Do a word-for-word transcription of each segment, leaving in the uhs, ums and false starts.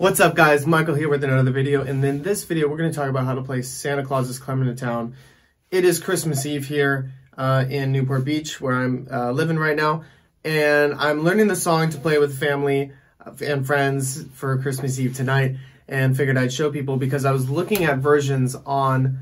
What's up, guys? Michael here with another video, and in this video we're going to talk about how to play Santa Clause is Coming to Town. It is Christmas Eve here uh, in Newport Beach, where I'm uh, living right now, and I'm learning the song to play with family and friends for Christmas Eve tonight, and figured I'd show people because I was looking at versions on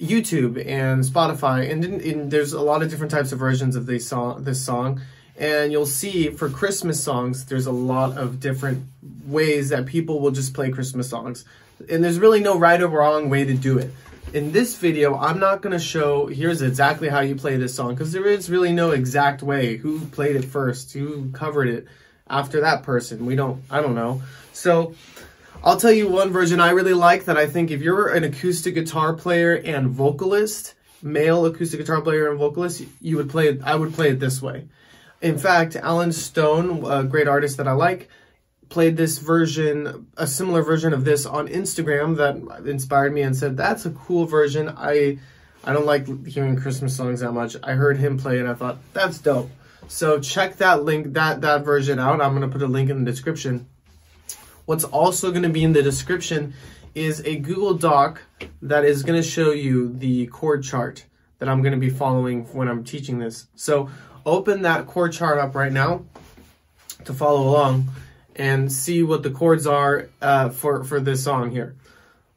YouTube and Spotify, and, didn't, and there's a lot of different types of versions of this song, this song. And you'll see for Christmas songs, there's a lot of different ways that people will just play Christmas songs. And there's really no right or wrong way to do it. In this video, I'm not going to show, here's exactly how you play this song, because there is really no exact way. Who played it first? Who covered it after that person? We don't, I don't know. So I'll tell you one version I really like that I think if you're an acoustic guitar player and vocalist, male acoustic guitar player and vocalist, you would play it, I would play it this way. In fact, Allen Stone, a great artist that I like, played this version, a similar version of this on Instagram that inspired me and said, that's a cool version. I I don't like hearing Christmas songs that much. I heard him play and I thought, that's dope. So check that link, that, that version out. I'm going to put a link in the description. What's also going to be in the description is a Google Doc that is going to show you the chord chart that I'm going to be following when I'm teaching this. So open that chord chart up right now to follow along and see what the chords are uh, for, for this song here.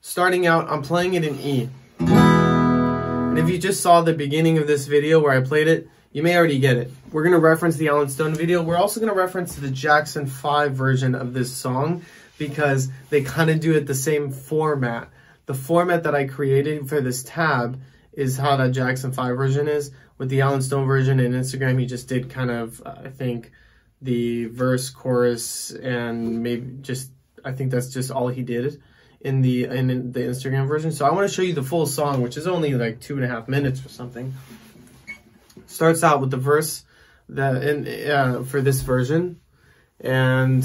Starting out, I'm playing it in E. And if you just saw the beginning of this video where I played it, you may already get it. We're going to reference the Allen Stone video. We're also going to reference the Jackson five version of this song because they kind of do it the same format. The format that I created for this tab is how that Jackson five version is. With the Allen Stone version and Instagram, he just did kind of, uh, I think, the verse, chorus, and maybe just, I think that's just all he did in the in the Instagram version. So I want to show you the full song, which is only like two and a half minutes or something. Starts out with the verse that in, uh, for this version. And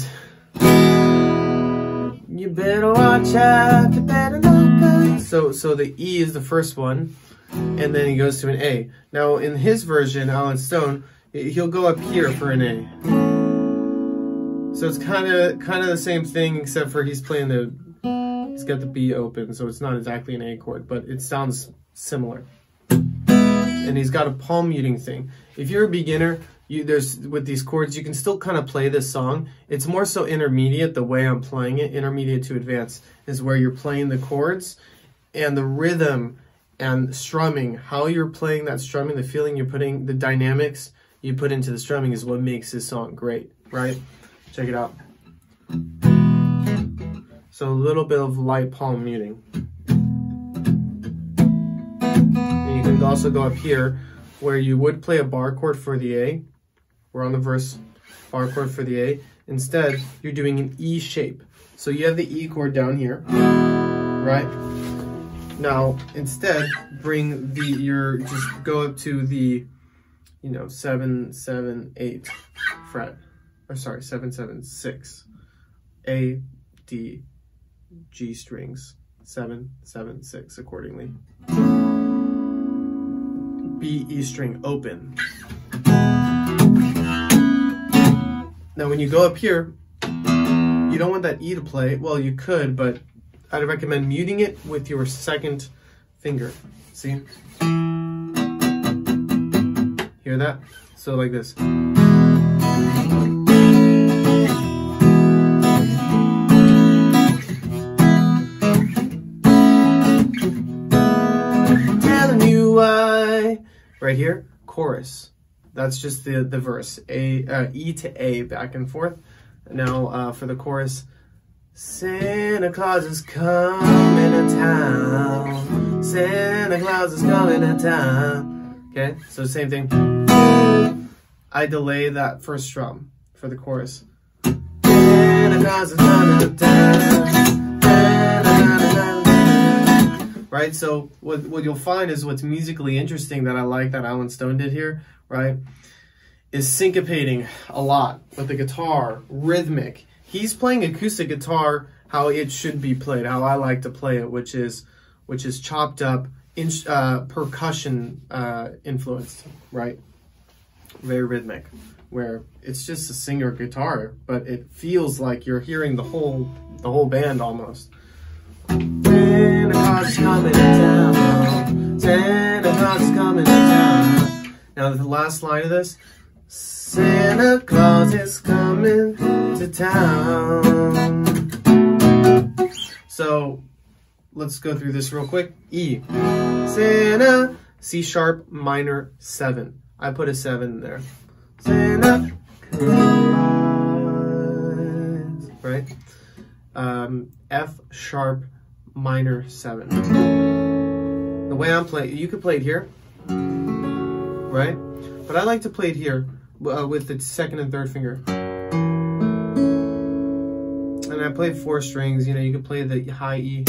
you better watch out, you better look out. So, so the E is the first one. And then he goes to an A. Now, in his version, Allen Stone, he'll go up here for an A. So it's kind of kind of the same thing, except for he's playing the, he's got the B open, so it's not exactly an A chord, but it sounds similar. And he's got a palm muting thing. If you're a beginner, you there's with these chords, you can still kind of play this song. It's more so intermediate, the way I'm playing it. Intermediate to advanced is where you're playing the chords and the rhythm and strumming, how you're playing that strumming, the feeling you're putting, the dynamics you put into the strumming is what makes this song great, right? Check it out. So a little bit of light palm muting. And you can also go up here where you would play a bar chord for the A. We're on the verse, bar chord for the A. Instead, you're doing an E shape. So you have the E chord down here, right? Now, instead, bring the, your, just go up to the, you know, seven, seven, eight fret, or sorry, seven, seven, six, A, D, G strings, seven, seven, six, accordingly. B, E string, open. Now, when you go up here, you don't want that E to play, well, you could, but I'd recommend muting it with your second finger. See? Hear that? So like this. Telling you why. Right here, chorus. That's just the, the verse. A, uh, E to A, back and forth. Now uh, for the chorus. Santa Claus is coming to town. Santa Claus is coming to town. Okay, so same thing. I delay that first strum for the chorus. Santa Claus is coming to town. Right, so what, what you'll find is what's musically interesting that I like that Allen Stone did here, right, is syncopating a lot with the guitar, rhythmic. He's playing acoustic guitar how it should be played, how I like to play it, which is which is chopped up, in, uh, percussion uh, influenced, right? Very rhythmic, where it's just a singer guitar, but it feels like you're hearing the whole the whole band almost. Santa Claus is coming to town. Santa Claus is coming to town. Now the last line of this. Santa Claus is coming to town. So let's go through this real quick. E. Santa. C sharp minor seven. I put a seven there. Santa Claus. Right? Um, F sharp minor seven. The way I'm playing, you could play it here. Right? But I like to play it here. Uh, with the second and third finger. And I played four strings, you know, you could play the high E,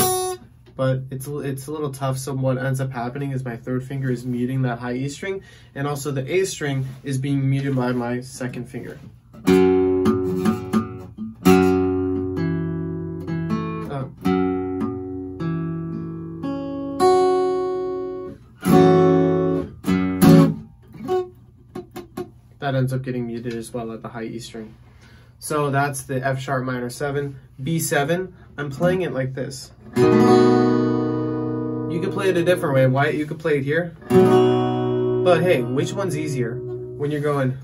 but it's, it's a little tough, so what ends up happening is my third finger is muting that high E string, and also the A string is being muted by my second finger. That ends up getting muted as well at the high E string. So that's the F sharp minor seven. B seven, I'm playing it like this. You could play it a different way. Why? You could play it here. But hey, which one's easier? When you're going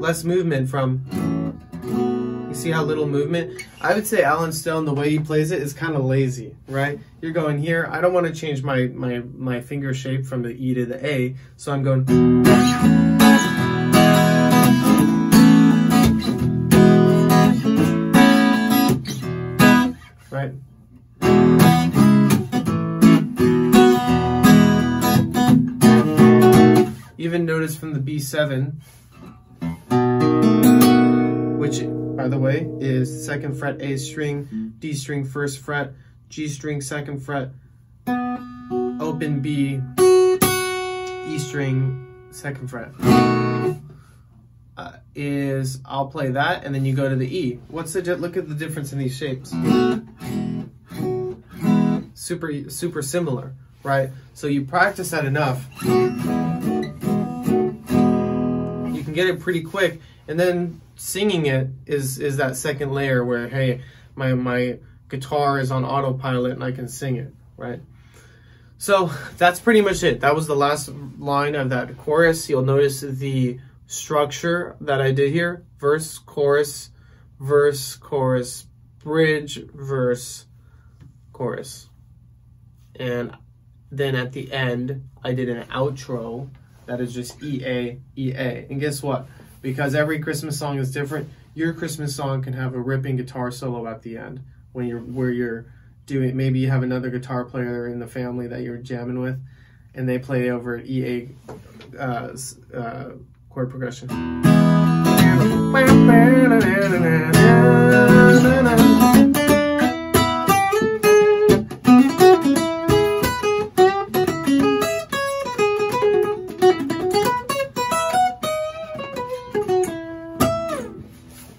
less movement from, you see how little movement? I would say Allen Stone, the way he plays it, is kind of lazy, right? You're going here. I don't want to change my, my, my finger shape from the E to the A, so I'm going. Right? Even notice from the B seven, which, by the way, is second fret A string, D string first fret, G string second fret, open B, E string second fret. Uh, is I'll play that and then you go to the E. What's the look at the difference in these shapes? Super super similar, right? So you practice that enough, you can get it pretty quick, and then singing it is is that second layer where hey, my my guitar is on autopilot and I can sing it, right? So that's pretty much it. That was the last line of that chorus. You'll notice the structure that I did here. Verse, chorus, verse, chorus, bridge, verse, chorus. And then at the end, I did an outro that is just E A, E A. And guess what? Because every Christmas song is different, your Christmas song can have a ripping guitar solo at the end. When you're where you're doing, maybe you have another guitar player in the family that you're jamming with, and they play over E A uh, uh, chord progression.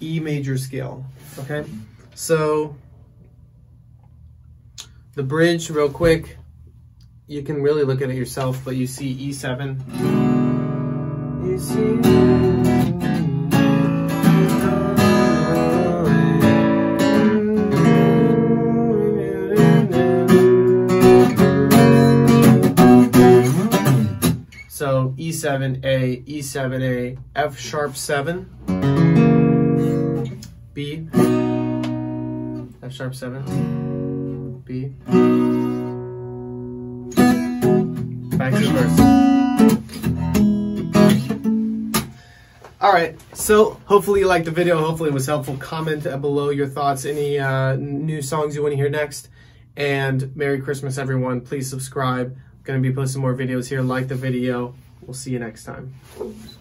E major scale. Okay, so. The bridge, real quick, you can really look at it yourself, but you see E seven. You see. So E seven A, E seven A, F sharp seven, B, F sharp seven. B. Back to verse. All right, so hopefully you liked the video. Hopefully it was helpful. Comment below your thoughts, any uh, new songs you want to hear next. And Merry Christmas, everyone. Please subscribe. I'm going to be posting more videos here. Like the video. We'll see you next time.